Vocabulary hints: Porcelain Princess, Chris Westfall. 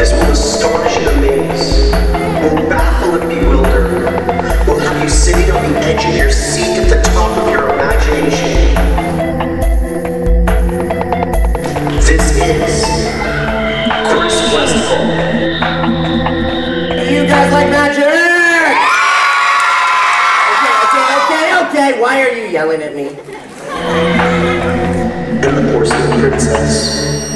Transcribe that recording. This will astonish and amaze, will baffle and bewilder, will have you sitting on the edge of your seat at the top of your imagination. This is Chris Westfall. You guys like magic? Okay, why are you yelling at me? And the porcelain princess.